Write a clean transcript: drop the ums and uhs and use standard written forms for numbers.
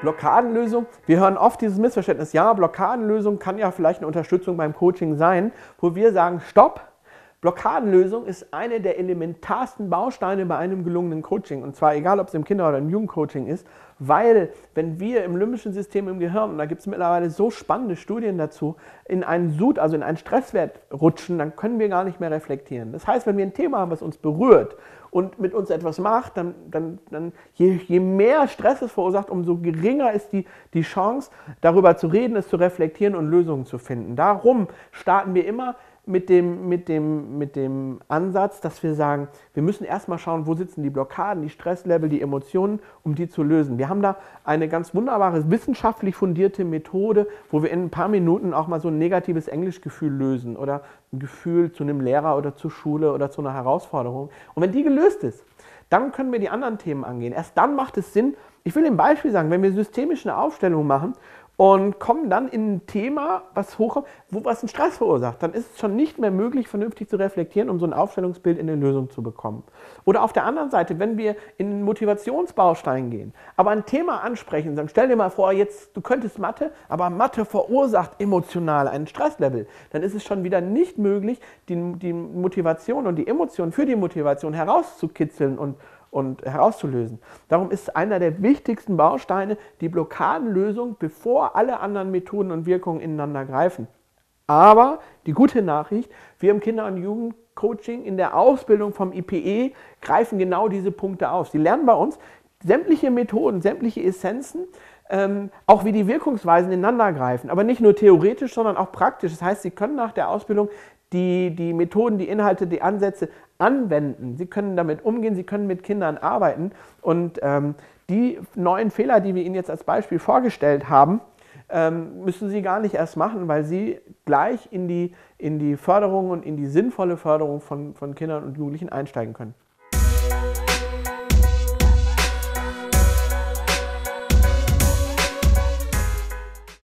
Blockadenlösung, wir hören oft dieses Missverständnis, ja, Blockadenlösung kann ja vielleicht eine Unterstützung beim Coaching sein, wo wir sagen, stopp, Blockadenlösung ist eine der elementarsten Bausteine bei einem gelungenen Coaching, und zwar egal, ob es im Kinder- oder im Jugendcoaching ist, weil wenn wir im limbischen System im Gehirn, und da gibt es mittlerweile so spannende Studien dazu, in einen Sud, also in einen Stresswert rutschen, dann können wir gar nicht mehr reflektieren. Das heißt, wenn wir ein Thema haben, was uns berührt und mit uns etwas macht, je mehr Stress es verursacht, umso geringer ist die Chance, darüber zu reden, es zu reflektieren und Lösungen zu finden. Darum starten wir immer mit dem Ansatz, dass wir sagen, wir müssen erstmal schauen, wo sitzen die Blockaden, die Stresslevel, die Emotionen, um die zu lösen. Wir haben da eine ganz wunderbare, wissenschaftlich fundierte Methode, wo wir in ein paar Minuten auch mal so ein negatives Englischgefühl lösen oder ein Gefühl zu einem Lehrer oder zur Schule oder zu einer Herausforderung. Und wenn die gelöst ist, dann können wir die anderen Themen angehen. Erst dann macht es Sinn, ich will ein Beispiel sagen, wenn wir systemisch eine Aufstellung machen, und kommen dann in ein Thema, was hochkommt, was einen Stress verursacht. Dann ist es schon nicht mehr möglich, vernünftig zu reflektieren, um so ein Aufstellungsbild in eine Lösung zu bekommen. Oder auf der anderen Seite, wenn wir in den Motivationsbaustein gehen, aber ein Thema ansprechen, sagen, stell dir mal vor, jetzt du könntest Mathe, aber Mathe verursacht emotional einen Stresslevel. Dann ist es schon wieder nicht möglich, die Motivation und die Emotionen für die Motivation herauszukitzeln und herauszulösen. Darum ist einer der wichtigsten Bausteine die Blockadenlösung, bevor alle anderen Methoden und Wirkungen ineinander greifen. Aber die gute Nachricht, wir im Kinder- und Jugendcoaching in der Ausbildung vom IPE greifen genau diese Punkte auf. Sie lernen bei uns sämtliche Methoden, sämtliche Essenzen, auch wie die Wirkungsweisen ineinander greifen. Aber nicht nur theoretisch, sondern auch praktisch. Das heißt, Sie können nach der Ausbildung die Methoden, die Inhalte, die Ansätze anwenden. Sie können damit umgehen, Sie können mit Kindern arbeiten. Und die neuen Fehler, die wir Ihnen jetzt als Beispiel vorgestellt haben, müssen Sie gar nicht erst machen, weil Sie gleich in die Förderung und in die sinnvolle Förderung von Kindern und Jugendlichen einsteigen können.